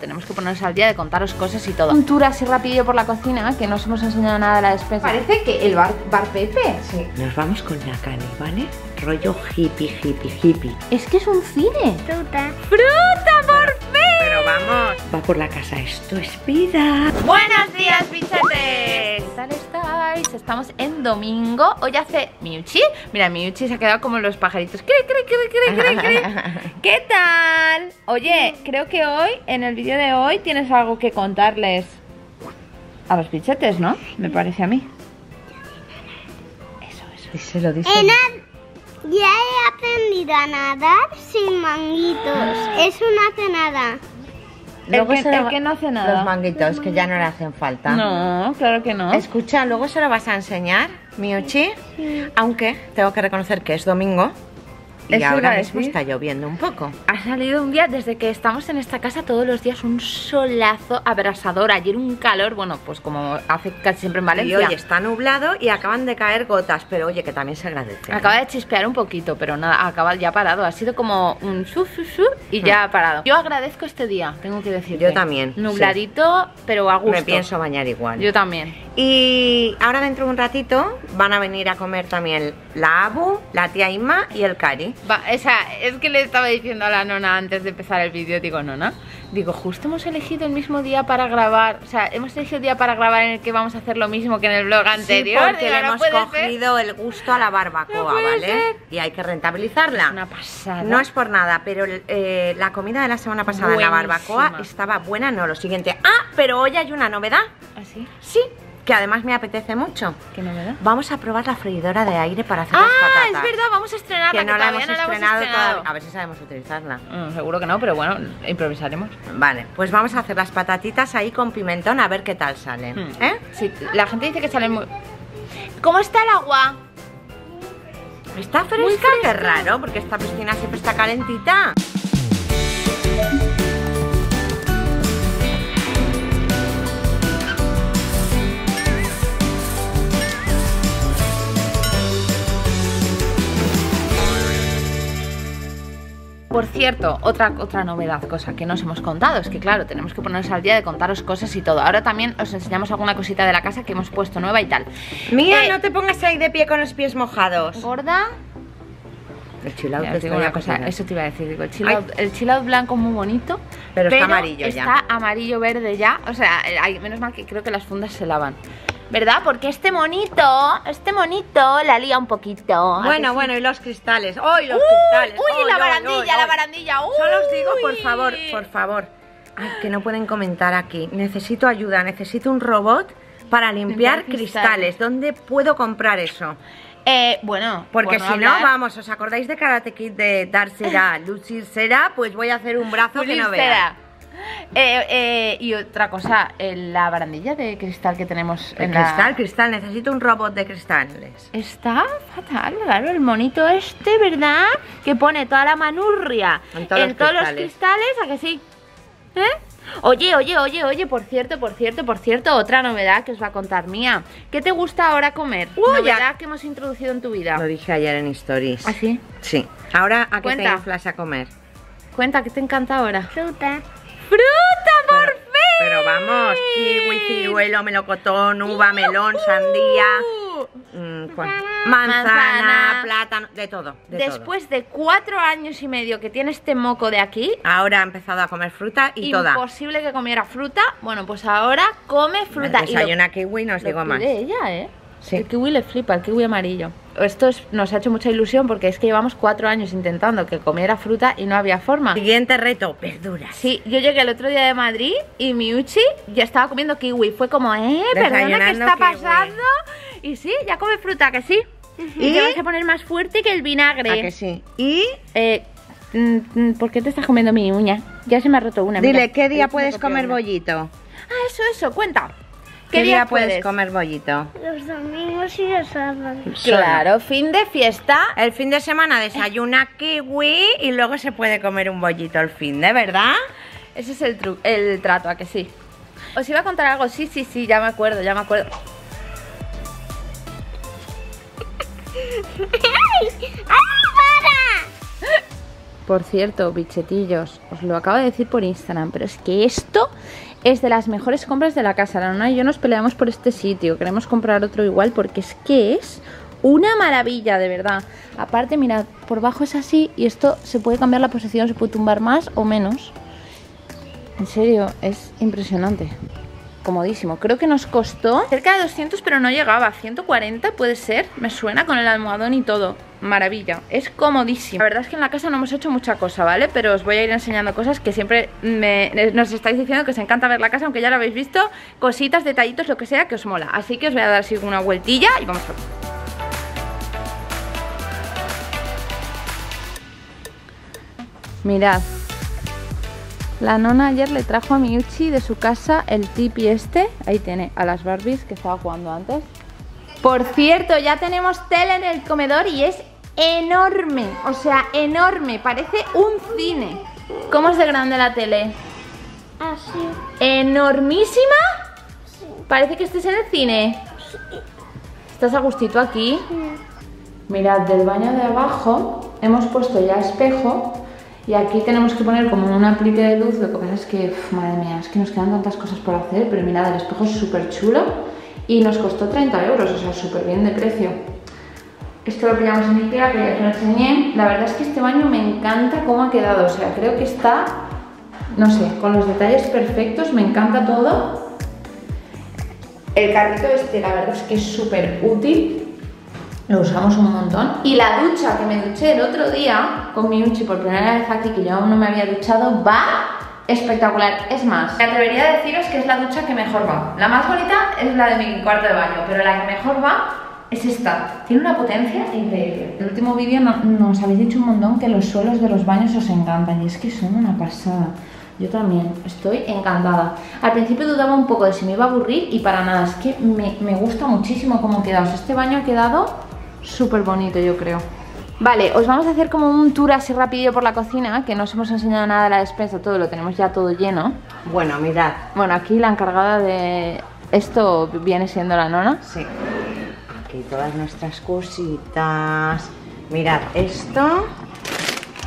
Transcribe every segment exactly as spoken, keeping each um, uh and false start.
Tenemos que ponernos al día de contaros cosas y todo. Un tour así rapidillo por la cocina, que no os hemos enseñado nada de la despensa. Parece que el bar, bar Pepe. Sí. Nos vamos con Nakani, ¿vale? Rollo hippie, hippie, hippie. Es que es un cine. Fruta. ¡Fruta, por fin! Pero vamos. Va por la casa, esto es vida. ¡Buenos días, bichetes! ¿Qué tal estáis? Estamos en domingo. Hoy hace Miuchi. Mira, Miuchi se ha quedado como los pajaritos. ¡Cri, cri, cri, cri, cri, cri! ¿Qué tal? Oye, creo que hoy, en el vídeo de hoy, tienes algo que contarles a los bichetes, ¿no? Me parece a mí. Eso, eso. Y se lo dice. Ya he aprendido a nadar sin manguitos. Es una cenada. Luego el que, el que no hace nada. Los manguitos, que ya no le hacen falta. No, claro que no. Escucha, luego se lo vas a enseñar, Miuchi. Sí. Aunque tengo que reconocer que es domingo. Y Eso ahora mismo está lloviendo un poco. Ha salido un día, desde que estamos en esta casa, todos los días un solazo abrasador. Ayer un calor, bueno, pues como hace casi siempre en Valencia. Y hoy está nublado y acaban de caer gotas, pero oye, que también se agradece. Acaba de chispear un poquito, pero nada, acaba ya parado. Ha sido como un su, su, su y ya ha parado. Yo agradezco este día, tengo que decirte. Yo también. Nubladito, sí, pero a gusto. Me pienso bañar igual. Yo también. Y ahora dentro de un ratito van a venir a comer también la Abu, la tía Inma y el Cari. Va, esa, es que le estaba diciendo a la nona antes de empezar el vídeo, digo, nona, digo, justo hemos elegido el mismo día para grabar, o sea, hemos elegido el día para grabar en el que vamos a hacer lo mismo que en el vlog anterior. Sí, porque digo, le hemos no cogido ser. el gusto a la barbacoa, no ¿vale? Ser. Y hay que rentabilizarla. Es una pasada. No es por nada, pero eh, la comida de la semana pasada Buenísima. en la barbacoa estaba buena, no, lo siguiente. Ah, pero hoy hay una novedad. ¿Ah, sí? Sí. Que además me apetece mucho. ¿Qué novedad? Vamos a probar la freidora de aire para hacer ah, las patatas. Ah, es verdad, vamos a estrenarla. Que no, que la, hemos no la hemos estrenado todavía. A ver si sabemos utilizarla. Mm, seguro que no, pero bueno, improvisaremos. Vale, pues vamos a hacer las patatitas ahí con pimentón a ver qué tal salen. Mm. ¿Eh? Sí, la gente dice que salen muy... ¿Cómo está el agua? ¿Está fresca? Muy fresca. Qué raro, porque esta piscina siempre está calentita. Por cierto, otra, otra novedad, cosa que no os hemos contado, es que claro, tenemos que ponernos al día de contaros cosas y todo. Ahora también os enseñamos alguna cosita de la casa que hemos puesto nueva y tal. Mía, eh, no te pongas ahí de pie con los pies mojados. Gorda. El chill out, digo una cosa, eso te iba a decir, digo, el, chill out, el chill out blanco muy bonito, pero, pero está amarillo ya. Está amarillo verde ya, o sea, hay, menos mal que creo que las fundas se lavan. ¿Verdad? Porque este monito, este monito la lía un poquito. Bueno, sí? bueno, y los cristales. ¡Uy, los uy, cristales! ¡Uy, uy la, uy, barandilla, uy, uy. la barandilla, la barandilla! Solo os digo, por favor, por favor. Ay, que no pueden comentar aquí. Necesito ayuda, necesito un robot para limpiar, limpiar cristales. cristales. ¿Dónde puedo comprar eso? Eh, bueno, porque bueno, si hablar. no, vamos, ¿os acordáis de Karate Kid de dar cera, lucir cera? Pues voy a hacer un brazo Pulir que no vea. Eh, eh, y otra cosa, eh, la barandilla de cristal que tenemos en la... Cristal, cristal, necesito un robot de cristales. Está fatal, claro, el monito este, ¿verdad? Que pone toda la manurria en todos, en los, todos cristales. los cristales, ¿a que sí? ¿Eh? Oye, oye, oye, oye, por cierto, por cierto, por cierto, otra novedad que os va a contar Mía. ¿Qué te gusta ahora comer? Uy, novedad ya. que hemos introducido en tu vida. Lo dije ayer en Stories. ¿Ah, sí? Sí. Ahora, ¿a qué te inflas a comer? Cuenta, ¿qué te encanta ahora? Fruta. ¡Fruta, por pero, fin! Pero vamos, kiwi, ciruelo, melocotón, uva, melón, sandía, mmm, manzana, manzana, plátano, de todo. De Después todo. de cuatro años y medio que tiene este moco de aquí... Ahora ha empezado a comer fruta y toda. Imposible que comiera fruta. Bueno, pues ahora come fruta. Desayuna kiwi, no os digo más. De ella, ¿eh? Sí. El kiwi le flipa, el kiwi amarillo. Esto es, nos ha hecho mucha ilusión porque es que llevamos cuatro años intentando que comiera fruta y no había forma. Siguiente reto, verduras. Sí, yo llegué el otro día de Madrid y Miuchi ya estaba comiendo kiwi. Fue como, eh, perdona, ¿qué está pasando? Y sí, ya come fruta, que sí. Y, ¿Y te vas a poner más fuerte que el vinagre. ¿A que sí? Y... Eh, ¿por qué te estás comiendo mi uña? Ya se me ha roto una. Dile, mira, ¿qué día puedes comer una. bollito? Ah, eso, eso, cuenta. ¿Qué, ¿Qué día puedes? puedes comer bollito? Los domingos y los sábados. Claro, fin de fiesta. El fin de semana desayuna kiwi y luego se puede comer un bollito el fin de, ¿verdad? Ese es el, tru el trato, ¿a que sí? Os iba a contar algo, sí, sí, sí, ya me acuerdo, ya me acuerdo. ¡Ay! ¡Ay, para! Por cierto, bichetillos, os lo acabo de decir por Instagram, pero es que esto es de las mejores compras de la casa. La nona y yo nos peleamos por este sitio, queremos comprar otro igual porque es que es una maravilla, de verdad. Aparte, mirad, por bajo es así y esto se puede cambiar la posición, se puede tumbar más o menos. En serio, es impresionante. Comodísimo. Creo que nos costó cerca de doscientos, pero no llegaba. ciento cuarenta puede ser, me suena, con el almohadón y todo. Maravilla, es comodísimo. La verdad es que en la casa no hemos hecho mucha cosa, ¿vale? Pero os voy a ir enseñando cosas que siempre me, nos estáis diciendo que os encanta ver la casa, aunque ya lo habéis visto, cositas, detallitos, lo que sea que os mola. Así que os voy a dar así una vueltilla y vamos a ver. Mirad, la nona ayer le trajo a Miuchi de su casa el tipi este. Ahí tiene a las Barbies que estaba jugando antes. Por cierto, ya tenemos tele en el comedor y es enorme. O sea, enorme, parece un cine. ¿Cómo es de grande la tele? Así. ¿Enormísima? Sí. Parece que estés en el cine. Sí. ¿Estás a gustito aquí? Sí. Mirad, del baño de abajo hemos puesto ya espejo. Y aquí tenemos que poner como una aplique de luz, lo que pasa es que, uf, madre mía, es que nos quedan tantas cosas por hacer, pero mirad, el espejo es súper chulo y nos costó treinta euros, o sea, súper bien de precio. Esto lo pillamos en Ikea, que ya os lo enseñé. La verdad es que este baño me encanta cómo ha quedado, o sea, creo que está, no sé, con los detalles perfectos, me encanta todo. El carrito este, la verdad es que es súper útil. Lo usamos un montón. Y la ducha, que me duché el otro día con Miuchi por primera vez aquí, que yo aún no me había duchado, va espectacular. Es más, me atrevería a deciros que es la ducha que mejor va. La más bonita es la de mi cuarto de baño, pero la que mejor va es esta. Tiene una potencia increíble. En el último vídeo no, nos habéis dicho un montón que los suelos de los baños os encantan, y es que son una pasada. Yo también, estoy encantada. Al principio dudaba un poco de si me iba a aburrir y para nada, es que me, me gusta muchísimo cómo ha quedado. O sea, este baño ha quedado súper bonito, yo creo. Vale, os vamos a hacer como un tour así rapidillo por la cocina, que no os hemos enseñado nada de la despensa, todo lo tenemos ya todo lleno. Bueno, mirad. Bueno, aquí la encargada de esto viene siendo la nona. Sí. Aquí todas nuestras cositas. Mirad, esto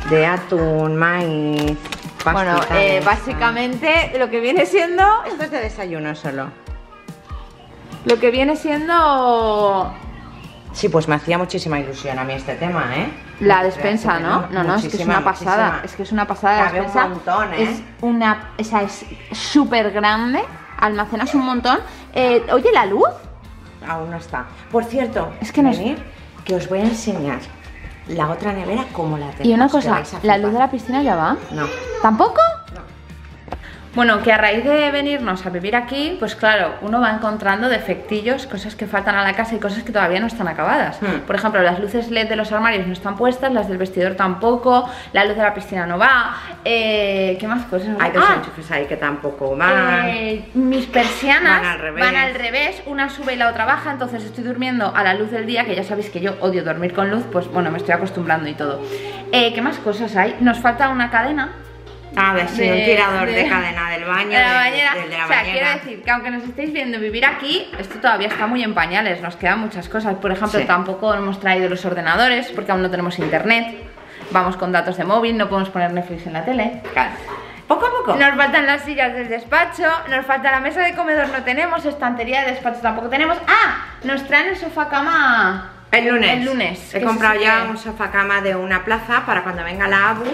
de atún, maíz, pasta. Bueno, eh, básicamente lo que viene siendo... Esto es de desayuno solo. Lo que viene siendo... Sí, pues me hacía muchísima ilusión a mí este tema, ¿eh? La despensa, ¿no? No, no, es que es una pasada. Muchísima. Es que es una pasada la despensa. Cabe un montón, ¿eh? Es una... Esa es súper grande. Almacenas un montón. Eh, Oye, ¿la luz? Aún no está. Por cierto, es que no es... venir, que os voy a enseñar la otra nevera como la tenemos. Y una cosa, ¿la luz de la piscina ya va? No. ¿Tampoco? Bueno, que a raíz de venirnos a vivir aquí, pues claro, uno va encontrando defectillos, cosas que faltan a la casa y cosas que todavía no están acabadas. Mm. Por ejemplo, las luces L E D de los armarios no están puestas, las del vestidor tampoco, la luz de la piscina no va, eh, ¿qué más cosas? Hay dos ah, enchufes ahí que tampoco van. Eh, mis persianas van al, revés. van al revés, una sube y la otra baja, entonces estoy durmiendo a la luz del día, que ya sabéis que yo odio dormir con luz, pues bueno, me estoy acostumbrando y todo. Eh, ¿Qué más cosas hay? Nos falta una cadena. Ah, de, sí, un tirador de, de cadena del baño, de la bañera. De, de, de la o sea, bañera. Quiero decir que aunque nos estéis viendo vivir aquí, esto todavía está muy en pañales, nos quedan muchas cosas. Por ejemplo, sí. Tampoco hemos traído los ordenadores porque aún no tenemos internet. Vamos con datos de móvil, no podemos poner Netflix en la tele. Claro. Poco a poco. Nos faltan las sillas del despacho, nos falta la mesa de comedor, no tenemos, estantería de despacho tampoco tenemos. ¡Ah! Nos traen el sofá cama el lunes. El lunes. He comprado ya que... un sofá cama de una plaza para cuando venga la ABU.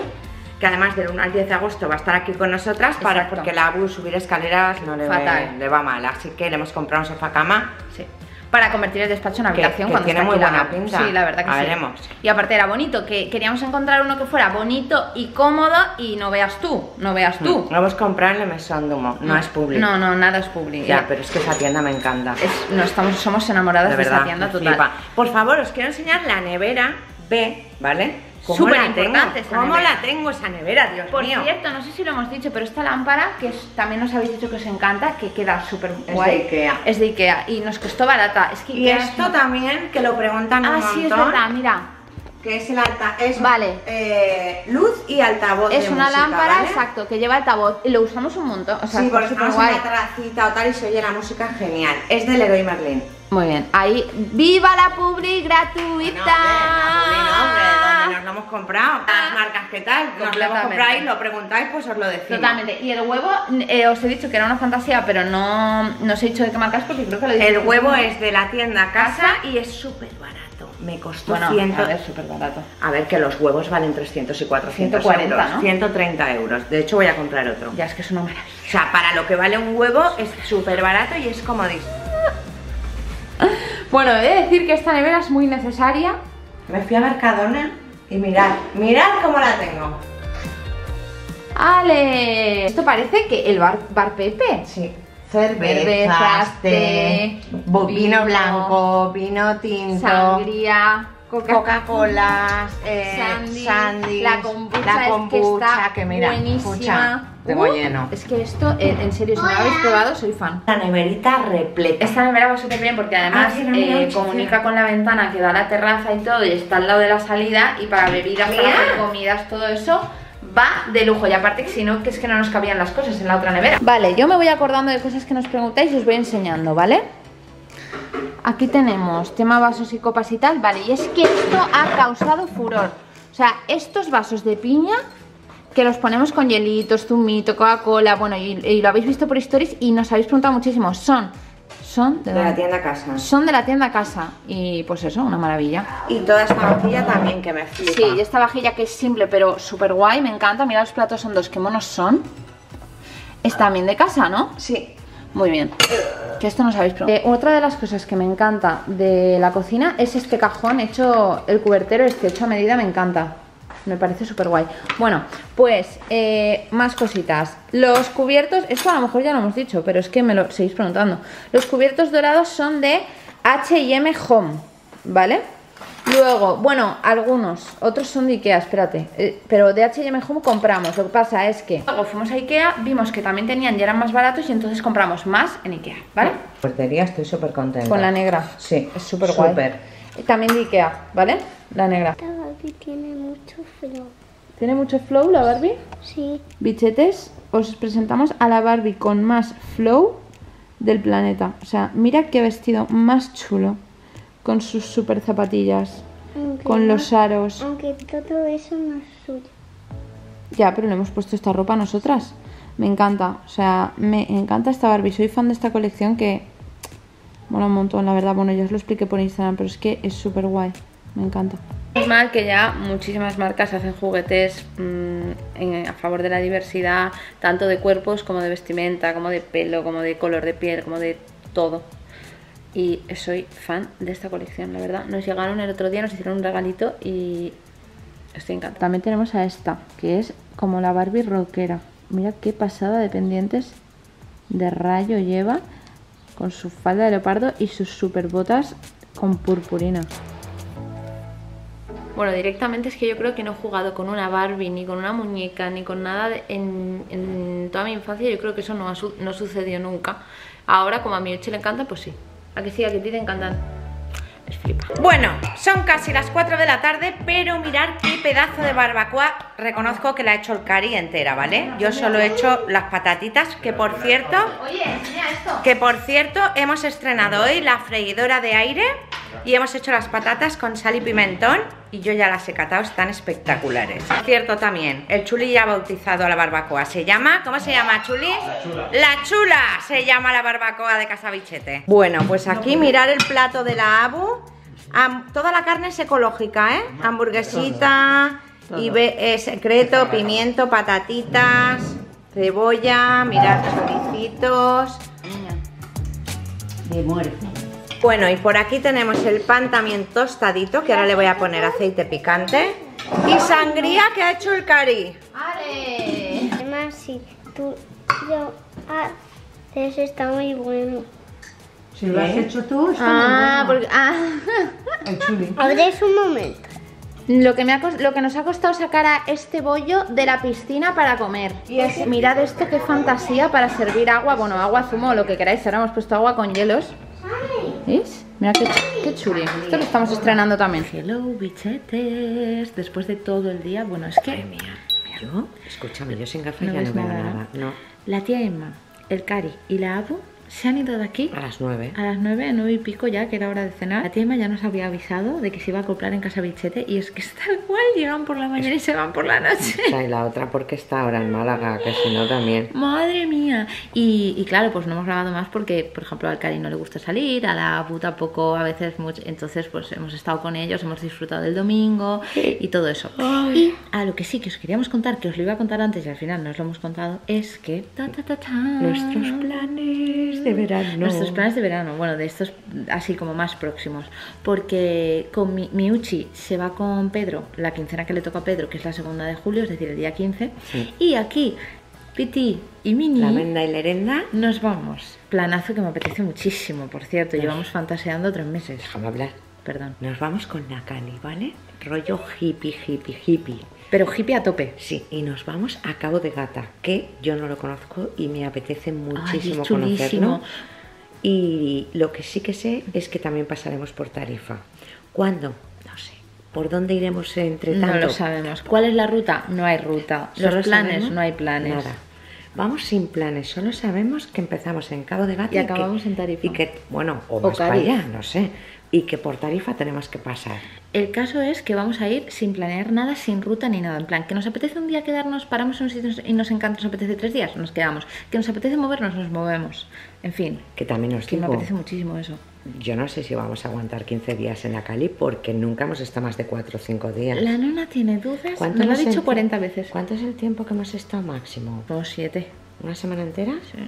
Que además del uno al diez de agosto va a estar aquí con nosotras. Exacto. Para porque la ABU subir escaleras no le, ve, le va mal, así que le hemos comprado un sofá cama. Sí. Para convertir el despacho en habitación, que, que cuando tiene muy buena la... pinta. Sí, la verdad que a sí. Veremos. Y aparte era bonito, que queríamos encontrar uno que fuera bonito y cómodo y no veas tú, no veas tú. Lo hemos comprado en el Mesón Dumo, no, no es público. No, no, nada es público. Ya, pero es que esa tienda me encanta. Es, no estamos, somos enamoradas de, verdad, de esa tienda total. Flipa. Por favor, os quiero enseñar la nevera B, ¿vale? Súper importante. ¿Cómo la tengo esa nevera, Dios mío? Por cierto, no sé si lo hemos dicho, pero esta lámpara, que es, también nos habéis dicho que os encanta, que queda súper guay. Es de Ikea. Es de Ikea y nos costó barata. Es que Ikea y esto es... también, que lo preguntan un montón. Ah, sí, es verdad, mira. Que es el alta... Es, vale. Eh, luz y altavoz de música, ¿vale? Es una lámpara, exacto, que lleva altavoz. Y lo usamos un montón. O sea, sí, porque usamos una tracita o tal y se oye la música genial. Es de Leroy Merlin. Muy bien. Ahí, ¡viva la publi gratuita! No, no, no, no, no, no, no, no. porque nos lo hemos comprado. Las marcas, ¿qué tal? Nos lo hemos comprado y lo preguntáis, pues os lo decimos. Totalmente. Y el huevo, eh, os he dicho que era una fantasía, pero no, no os he dicho de qué marcas porque creo que lo he dicho. El huevo es de la tienda Casa, casa y es súper barato. Me costó bueno, cien... a ver, súper barato. A ver, que los huevos valen trescientos y cuatrocientos ciento cuarenta, euros, ¿no? ciento treinta euros. De hecho, voy a comprar otro. Ya, es que es una maravilla. O sea, para lo que vale un huevo es súper barato y es como dice. Bueno, he de decir que esta nevera es muy necesaria. Me fui a Mercadona y mirad, mirad cómo la tengo. ¡Ale! Esto parece que el bar, bar Pepe. Sí. Cervezas, Cervezas té, vino, vino blanco, vino tinto, sangría, Coca-Cola, eh, sandy, sandies, la kombucha, la kombucha es que, está que mira, buenísima. Tengo uh, lleno. Es que esto, eh, en serio, si no lo habéis probado, soy fan. La neverita repleta. Esta nevera va súper bien porque además ah, eh, comunica con la ventana que da a la terraza y todo, y está al lado de la salida, y para bebidas, para hacer comidas, todo eso va de lujo. Y aparte, si no, que es que no nos cabían las cosas en la otra nevera. Vale, yo me voy acordando de cosas que nos preguntáis y os voy enseñando, ¿vale? Aquí tenemos tema vasos y copas y tal. Vale, y es que esto ha causado furor. O sea, estos vasos de piña que los ponemos con hielitos, zumito, Coca-Cola, bueno, y, y lo habéis visto por stories y nos habéis preguntado muchísimo. Son, son de, de la tienda Casa. Son de la tienda Casa y pues eso, una maravilla. Y toda esta vajilla también que me flipa. Sí, y esta vajilla que es simple pero súper guay, me encanta. Mira, los platos son dos, qué monos son. Es también de Casa, ¿no? Sí. Muy bien, que esto nos habéis probado. Eh, otra de las cosas que me encanta de la cocina es este cajón hecho, el cubertero este hecho a medida, me encanta. Me parece súper guay. Bueno, pues eh, más cositas. Los cubiertos, esto a lo mejor ya lo hemos dicho, pero es que me lo seguís preguntando. Los cubiertos dorados son de H and M Home, ¿vale? Luego, bueno, algunos, otros son de Ikea, espérate, eh, pero de H and M Home compramos. Lo que pasa es que luego fuimos a Ikea, vimos que también tenían y eran más baratos y entonces compramos más en Ikea, ¿vale? Portería, estoy súper contenta. Con la negra. Sí, es súper guay. Súper. También de Ikea, ¿vale? La negra. La Barbie tiene mucho flow. ¿Tiene mucho flow la Barbie? Sí. Bichetes, os presentamos a la Barbie con más flow del planeta. O sea, mira qué vestido más chulo. Con sus super zapatillas, aunque con no, los aros. Aunque todo eso no es suyo. Ya, pero le hemos puesto esta ropa a nosotras. Me encanta, o sea, me encanta esta Barbie. Soy fan de esta colección que mola un montón, la verdad. Bueno, ya os lo expliqué por Instagram, pero es que es súper guay. Me encanta. Es mal que ya muchísimas marcas hacen juguetes mmm, en, a favor de la diversidad, tanto de cuerpos como de vestimenta, como de pelo, como de color de piel, como de todo. Y soy fan de esta colección, la verdad. Nos llegaron el otro día, nos hicieron un regalito y estoy encantada. También tenemos a esta, que es como la Barbie rockera. Mira qué pasada de pendientes de rayo lleva, con su falda de leopardo y sus super botas con purpurina. Bueno, directamente es que yo creo que no he jugado con una Barbie, ni con una muñeca, ni con nada de, en, en toda mi infancia. Yo creo que eso no, no sucedió nunca. Ahora, como a mi Ochi le encanta, pues sí. A que sí, a que a ti te encantan. Es flipa. Bueno, son casi las cuatro de la tarde, pero mirad qué pedazo de barbacoa. Reconozco que la he hecho el Cari entera, ¿vale? Yo solo he hecho las patatitas, que por cierto... Oye, enseña esto. Que por cierto, hemos estrenado hoy la freidora de aire y hemos hecho las patatas con sal y pimentón y yo ya las he catado, están espectaculares. Por cierto también, el Chuli ya ha bautizado a la barbacoa. Se llama, ¿cómo se llama, Chuli? La Chula. La Chula se llama la barbacoa de Casabichete. Bueno, pues aquí mirar el plato de la Abu. Am, toda la carne es ecológica, ¿eh? Hamburguesita, y eh, secreto, pimiento, patatitas, cebolla, mirad, choricitos. De muerte. Bueno, y por aquí tenemos el pan también tostadito, que ahora le voy a poner aceite picante. Y sangría que ha hecho el Cari. ¡Ale! Además, si tú yo haces, está muy bueno. Si lo has hecho tú, está ah, muy bueno. Porque, ah, abréis un momento. Lo que, me ha, lo que nos ha costado sacar a este bollo de la piscina para comer. Y es, mirad esto, qué fantasía para servir agua. Bueno, agua, zumo, lo que queráis. Ahora hemos puesto agua con hielos. ¿Veis? Mira qué, qué chuli. Esto lo estamos estrenando también. Hello, bichetes. Después de todo el día, bueno, es que... Ay, mía, mía. Yo, escúchame, yo sin gafas no ya no veo nada. nada. No. La tía Emma, el Cari y la Abu se han ido de aquí a las nueve. A las nueve, nueve y pico ya, que era hora de cenar. La tía Emma ya nos había avisado de que se iba a acoplar en Casa Bichete y es que es tal cual, llegan por la mañana es... y se van por la noche. O sea, y la otra porque está ahora en Málaga, que si no también. Madre mía. Y, y claro, pues no hemos grabado más porque, por ejemplo, al Cari no le gusta salir, a la puta poco, a veces mucho. Entonces, pues hemos estado con ellos, hemos disfrutado del domingo y todo eso. Ay. Y a lo que sí que os queríamos contar, que os lo iba a contar antes y al final nos lo hemos contado, es que... Ta, ta, ta, ta, nuestros planes de verano. Nuestros planes de verano, bueno, de estos así como más próximos. Porque con mi, mi Uchi se va con Pedro, la quincena que le toca a Pedro, que es la segunda de julio, es decir, el día quince. Sí. Y aquí, Piti y Mini, la venda y la herenda, nos vamos. Planazo que me apetece muchísimo, por cierto. Nos... Llevamos fantaseando tres meses. Déjame hablar. Perdón. Nos vamos con Nakani, ¿vale? Rollo hippie, hippie, hippie. Pero hippie a tope. Sí, y nos vamos a Cabo de Gata, que yo no lo conozco y me apetece muchísimo. Ay, conocerlo. Y lo que sí que sé es que también pasaremos por Tarifa. ¿Cuándo? No sé. ¿Por dónde iremos entre tanto? No lo sabemos. ¿Cuál es la ruta? No hay ruta. ¿Los planes? Sabemos? No hay planes. Nada. Vamos sin planes, solo sabemos que empezamos en Cabo de Gata y, y acabamos que, en Tarifa. Y que, bueno, o, o más para allá, no sé. Y que por Tarifa tenemos que pasar. El caso es que vamos a ir sin planear nada, sin ruta ni nada. En plan, que nos apetece un día quedarnos, paramos en un sitio y nos encanta, nos apetece tres días, nos quedamos. Que nos apetece movernos, nos movemos. En fin. Que también nos que digo, me apetece muchísimo eso. Yo no sé si vamos a aguantar quince días en la Cali porque nunca hemos estado más de cuatro o cinco días. La nona tiene dudas, nos lo ha dicho cuarenta veces. ¿Cuánto es el tiempo que hemos estado máximo? Como siete. ¿Una semana entera? Sí.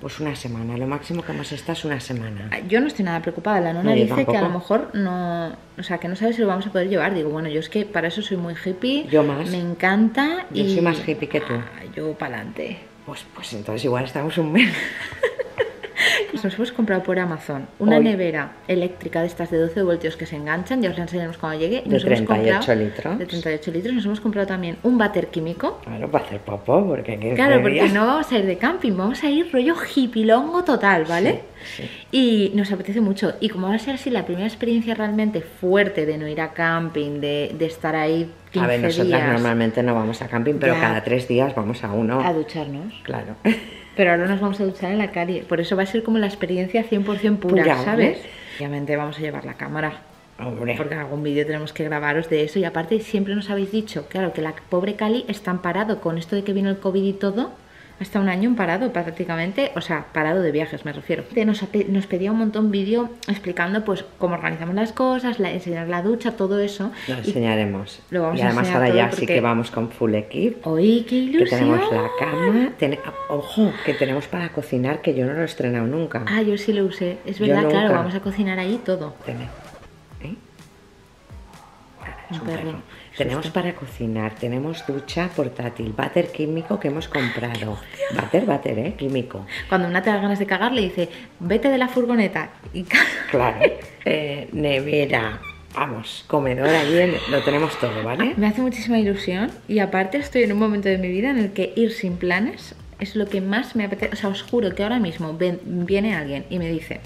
Pues una semana, lo máximo que hemos estado es una semana. Yo no estoy nada preocupada, la nona no, dice que a lo mejor no, o sea, que no sabe si lo vamos a poder llevar. Digo, bueno, yo es que para eso soy muy hippie. Yo más. Me encanta. Yo y... soy más hippie que tú. Ah, yo para adelante. Pues, pues entonces igual estamos un mes. Nos hemos comprado por Amazon una Hoy. nevera eléctrica de estas de doce voltios que se enganchan, ya os la enseñaremos cuando llegue. Nos de treinta y ocho litros. De treinta y ocho litros. Nos hemos comprado también un váter químico. Claro, para hacer popó, porque... Claro, porque días. No vamos a ir de camping, vamos a ir rollo hipilongo total, ¿vale? Sí, sí. Y nos apetece mucho. Y como va a ser así la primera experiencia realmente fuerte de no ir a camping, de, de estar ahí quince días... A ver, nosotras días, normalmente no vamos a camping, pero ya, cada tres días vamos a uno. A ducharnos. Claro. Pero ahora nos vamos a duchar en la calle, por eso va a ser como la experiencia cien por cien pura, pura, ¿sabes? ¿No? Obviamente vamos a llevar la cámara, Hombre. porque en algún vídeo tenemos que grabaros de eso. Y aparte siempre nos habéis dicho, claro, que la pobre Cali está en parado con esto de que vino el COVID y todo, hasta un año en parado prácticamente, o sea, parado de viajes me refiero. Nos, nos pedía un montón vídeo explicando pues cómo organizamos las cosas, la, enseñar la ducha, todo eso. Lo enseñaremos. Lo vamos y además a ahora ya porque... sí que vamos con full equip. ¡Oye, qué ilusión! Que tenemos la cama, ten... ojo, que tenemos para cocinar, que yo no lo he estrenado nunca. Ah, yo sí lo usé, es verdad, yo claro, nunca. Vamos a cocinar ahí todo. Tenemos. ¿Eh? Un perro. Tenemos para cocinar, tenemos ducha portátil, váter químico que hemos comprado. Váter, váter, ¿eh? Químico. Cuando una te da ganas de cagar le dice, vete de la furgoneta y caga. Claro. Eh, nevera, vamos, comedora, bien, lo tenemos todo, ¿vale? Me hace muchísima ilusión y aparte estoy en un momento de mi vida en el que ir sin planes es lo que más me apetece. O sea, os juro que ahora mismo ven, viene alguien y me dice,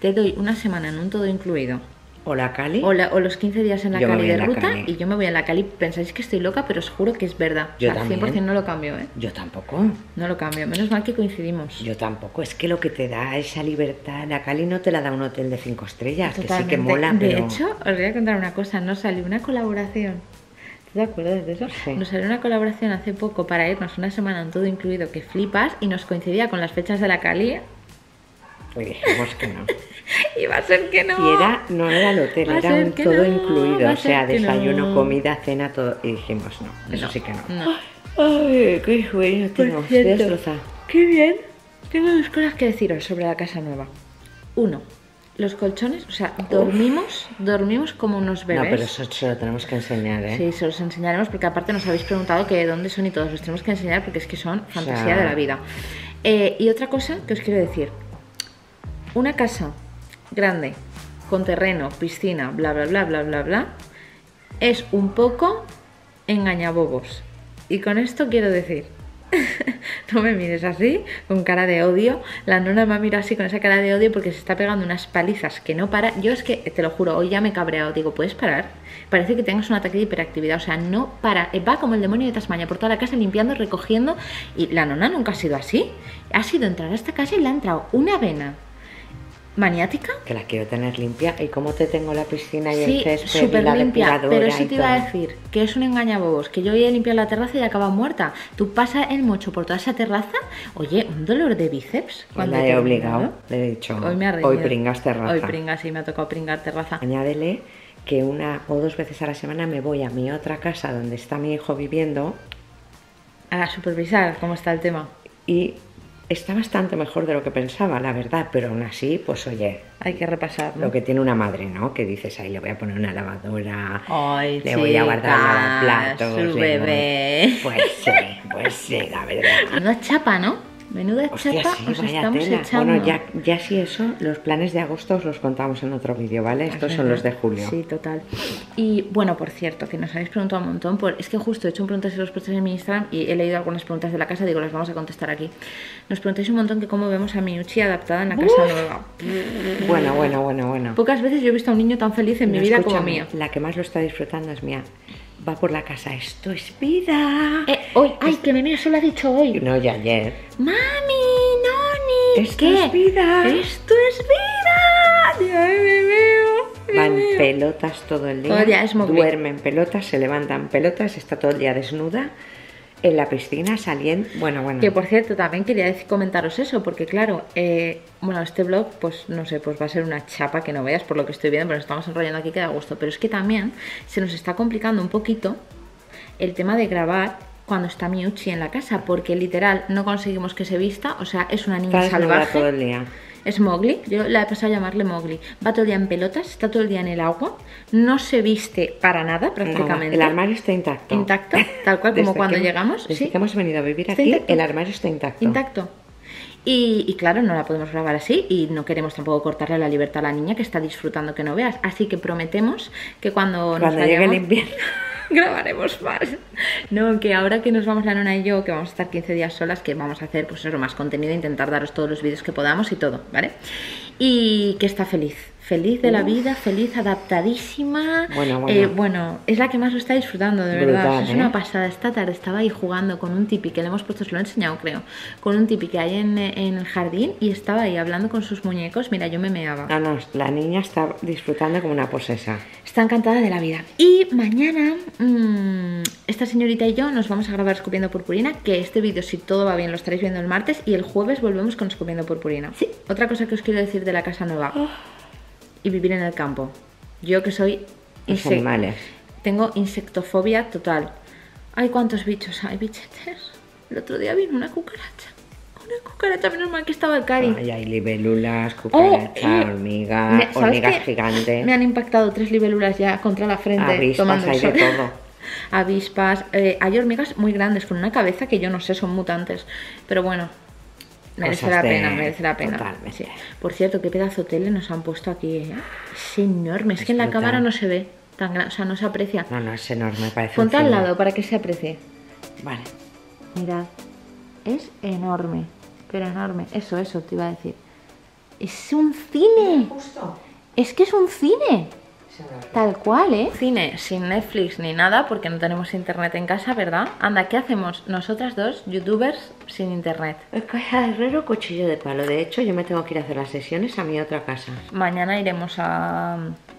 te doy una semana en un todo incluido. O la Cali. O, la, o los quince días en la yo Cali de la ruta Cali. Y yo me voy a la Cali. Pensáis que estoy loca, pero os juro que es verdad. Yo o sea, también. cien por cien no lo cambio, ¿eh? Yo tampoco. No lo cambio. Menos mal que coincidimos. Yo tampoco. Es que lo que te da esa libertad en la Cali no te la da un hotel de cinco estrellas. Totalmente. Que sí que mola, pero... De hecho, os voy a contar una cosa. Nos salió una colaboración. ¿Te acuerdas de eso? Sí. Nos salió una colaboración hace poco para irnos una semana en todo incluido que flipas y nos coincidía con las fechas de la Cali. Y dijimos que no. Y va a ser que no. Y era, no era el hotel, va era un todo no, incluido. O sea, desayuno, no. comida, cena, todo. Y dijimos no, eso no, sí que no. no. Ay, qué sueño tengo. Estoy destrozada. Qué bien. Tengo dos cosas que deciros sobre la casa nueva. Uno, los colchones, o sea, dormimos, Uf. dormimos como unos bebés. No, pero eso se lo tenemos que enseñar, ¿eh? Sí, se los enseñaremos porque aparte nos habéis preguntado que de dónde son y todos los tenemos que enseñar porque es que son fantasía o sea... de la vida. Eh, y otra cosa que os quiero decir. Una casa grande, con terreno, piscina, bla, bla, bla, bla, bla, bla, es un poco engañabobos. Y con esto quiero decir No me mires así, con cara de odio. La nona me ha mirado así con esa cara de odio porque se está pegando unas palizas que no para. Yo es que, te lo juro, hoy ya me he cabreado. Digo, ¿puedes parar? Parece que tengas un ataque de hiperactividad. O sea, no para. Va como el demonio de Tasmania por toda la casa, limpiando, recogiendo. Y la nona nunca ha sido así. Ha sido entrar a esta casa y le ha entrado una vena. ¿Maniática? Que la quiero tener limpia. ¿Y cómo te tengo la piscina y sí, el césped y la limpia, pero eso te iba a decir, que es un engañabobos, que yo voy a limpiar la terraza y acaba muerta. Tú pasas el mocho por toda esa terraza, oye, un dolor de bíceps. Cuando la he obligado, ¿no? Le he dicho, hoy, me hoy pringas terraza. Hoy pringas, sí, me ha tocado pringar terraza. Añádele que una o dos veces a la semana me voy a mi otra casa donde está mi hijo viviendo. A supervisar cómo está el tema. Y... está bastante mejor de lo que pensaba, la verdad, pero aún así, pues oye... hay que repasar, ¿no? Lo que tiene una madre, ¿no? Que dices, ahí le voy a poner una lavadora, ay, le chica, voy a guardar lavaplatos... su bebé... Pues sí, pues sí, la verdad. Menuda chapa, ¿no? Menuda hostia, chapa sí, os estamos tela. Echando. Bueno, ya, ya sí eso, los planes de agosto os los contamos en otro vídeo, ¿vale? Estos ajá, son los de julio. Sí, total. Y bueno, por cierto, que nos habéis preguntado un montón, por, es que justo he hecho un preguntas y respuestas en mi Instagram y he leído algunas preguntas de la casa, digo, las vamos a contestar aquí. Nos preguntáis un montón que cómo vemos a Miucci adaptada en la casa uf, nueva. Bueno, bueno, bueno, bueno. Pocas veces yo he visto a un niño tan feliz en no, mi vida como Mía. La que más lo está disfrutando es Mía. Va por la casa, esto es vida. Eh, hoy, ay, esto... que mi niño se lo ha dicho hoy. No, ya ayer. Mami, Noni, esto ¿qué? Es vida. Esto es vida. Dios, me veo. Me van veo. Pelotas todo el día. Oh, ya, es Mowgli. Duermen pelotas, se levantan pelotas, está todo el día desnuda. En la piscina saliendo, bueno, bueno. Que por cierto, también quería decir, comentaros eso, porque claro, eh, bueno, este vlog, pues no sé, pues va a ser una chapa que no veas por lo que estoy viendo, pero nos estamos enrollando aquí que da gusto. Pero es que también se nos está complicando un poquito el tema de grabar cuando está Miucci en la casa, porque literal no conseguimos que se vista, o sea, es una niña salvaje. Todo el día. Es Mowgli, yo la he pasado a llamarle Mowgli. Va todo el día en pelotas, está todo el día en el agua, no se viste para nada prácticamente. No, el armario está intacto. Intacto, tal cual como cuando que, llegamos. Desde sí. que hemos venido a vivir aquí, intacto. El armario está intacto. Intacto. Y, y claro, no la podemos grabar así y no queremos tampoco cortarle la libertad a la niña que está disfrutando que no veas. Así que prometemos que cuando, cuando nos vayamos, llegue el invierno grabaremos más. No, que ahora que nos vamos la nona y yo, que vamos a estar quince días solas, que vamos a hacer pues eso, más contenido, intentar daros todos los vídeos que podamos y todo, ¿vale? Y que está feliz, feliz de la uf. Vida, feliz, adaptadísima. Bueno, bueno. Eh, bueno, es la que más lo está disfrutando, de brutal, verdad. Es ¿eh? Una pasada. Esta tarde estaba ahí jugando con un tipi que le hemos puesto, os lo he enseñado, creo, con un tipi que hay en, en el jardín y estaba ahí hablando con sus muñecos. Mira, yo me meaba. Ah, no, la niña está disfrutando como una posesa. Está encantada de la vida. Y mañana, mmm, esta señorita y yo nos vamos a grabar Escupiendo Purpurina, que este vídeo, si todo va bien, lo estaréis viendo el martes y el jueves volvemos con Escupiendo Purpurina. Sí. Otra cosa que os quiero decir de la casa nueva. Oh. Y vivir en el campo. Yo que soy insecto. Tengo insectofobia total. Hay cuántos bichos hay, bichetes. El otro día vino una cucaracha. Una cucaracha, menos mal que estaba el Cari. Ay, hay libélulas, cucaracha, oh, eh, hormiga, me, hormigas gigantes. Me han impactado tres libélulas ya contra la frente. Avispas, hay de todo. Avispas. Eh, hay hormigas muy grandes con una cabeza que yo no sé, son mutantes. Pero bueno. Merece la pena, merece la pena. Totalmente. Sí. Por cierto, qué pedazo de tele nos han puesto aquí, ¿eh? Es enorme, es, es que en brutal. La cámara no se ve tan grande, o sea, no se aprecia. No, no, es enorme, parece. Ponte al lado para que se aprecie. Vale. Mirad, es enorme, pero enorme. Eso, eso te iba a decir. Es un cine. Justo. Es que es un cine. Tal cual, ¿eh? Cine sin Netflix ni nada, porque no tenemos internet en casa, ¿verdad? Anda, ¿qué hacemos nosotras dos, youtubers, sin internet? Caja de herrero, cuchillo de palo. De hecho, yo me tengo que ir a hacer las sesiones a mi otra casa. Mañana iremos a...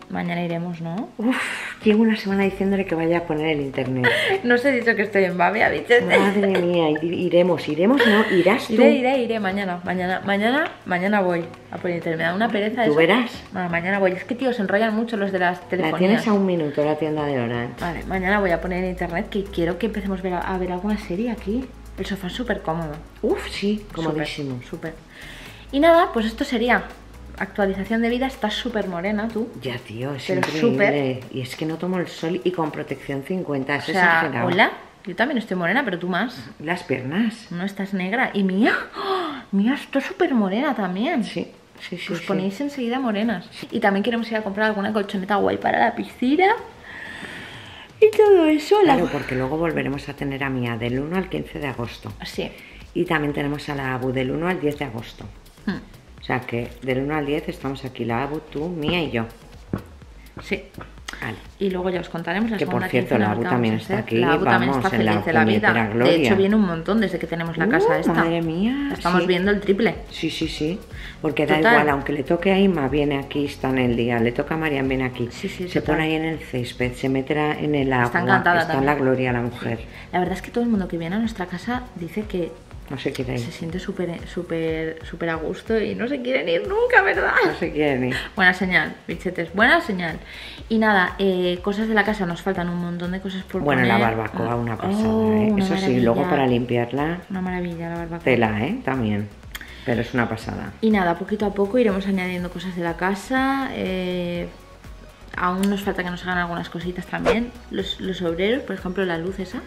mañana iremos, ¿no? Uf, llevo una semana diciéndole que vaya a poner el internet. No os he dicho que estoy en Babia, bichete. Madre mía, iremos, iremos, ¿no? Irás tú. Iré, iré, iré, mañana, mañana, mañana, mañana voy a poner internet. Me da una pereza eso. ¿Tú verás? Bueno, mañana voy. Es que, tío, se enrollan mucho los de las telefonías. La tienes a un minuto, la tienda de Orange. Vale, mañana voy a poner el internet, que quiero que empecemos ver a, a ver alguna serie aquí. El sofá es súper cómodo. Uf, sí, comodísimo. Súper. Y nada, pues esto sería... actualización de vida. Estás súper morena tú. Ya, tío, es pero increíble. Super. Y es que no tomo el sol y con protección cincuenta. Eso o sea, es exagerado. Hola, yo también estoy morena, pero tú más. Las piernas. No, estás negra. Y Mía, ¡oh! Mía, estoy súper morena también. Sí, sí, sí. Os sí. ponéis enseguida morenas. Y también queremos ir a comprar alguna colchoneta guay para la piscina. y todo eso. Claro, la... porque luego volveremos a tener a Mia del uno al quince de agosto. Sí. Y también tenemos a la Abu del uno al diez de agosto. Hmm. O sea que del uno al diez estamos aquí, la Abu, tú, Mia y yo. Sí. Vale. Y luego ya os contaremos la que segunda por cierto la Abu también está aquí, la Abu también está feliz la de la vida, gloria. De hecho viene un montón desde que tenemos la casa uh, esta, madre mía, estamos sí. viendo el triple, sí, sí, sí, porque total. Da igual, aunque le toque a Inma viene aquí, está en el día, le toca a Marian, viene aquí, sí, sí, se total. Pone ahí en el césped, se meterá en el agua, está encantada, está en la gloria la mujer, sí. La verdad es que todo el mundo que viene a nuestra casa dice que no se quiere ir. Se siente súper súper súper a gusto y no se quieren ir nunca, ¿verdad? No se quieren ir. Buena señal, bichetes, buena señal. Y nada, eh, cosas de la casa, nos faltan un montón de cosas por bueno, poner. Bueno, la barbacoa, una pasada, oh, eh. Una eso maravilla. Sí, luego para limpiarla. Una maravilla la barbacoa. Tela, ¿eh? También. Pero es una pasada. Y nada, poquito a poco iremos añadiendo cosas de la casa. Eh... Aún nos falta que nos hagan algunas cositas también. Los, los obreros, por ejemplo, la luz esa.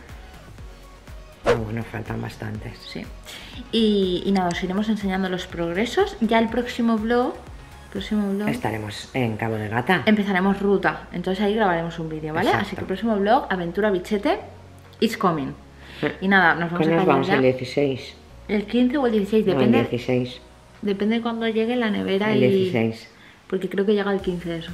Ah, bueno, faltan bastantes. Sí. Y, y nada, os iremos enseñando los progresos. Ya el próximo vlog, próximo vlog estaremos en Cabo de Gata. Empezaremos ruta, entonces ahí grabaremos un vídeo, ¿vale? Exacto. Así que el próximo vlog, Aventura Bichete, it's coming. Y nada, nos vamos a nos vamos el dieciséis. ¿El quince o el dieciséis? Depende. No, el dieciséis. Depende de cuando llegue la nevera. El dieciséis. Y... porque creo que llega el quince de eso.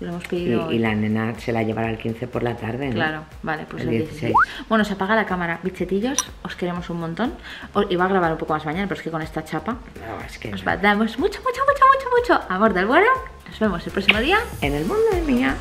Lo hemos pedido y, y la nena se la llevará el quince por la tarde, ¿no? Claro, vale, pues el dieciséis. Bueno, se apaga la cámara, bichetillos, os queremos un montón. Os iba a grabar un poco más mañana, pero es que con esta chapa no, es que nos no. damos mucho, mucho, mucho, mucho, mucho amor del bueno. Nos vemos el próximo día en el mundo de Mia.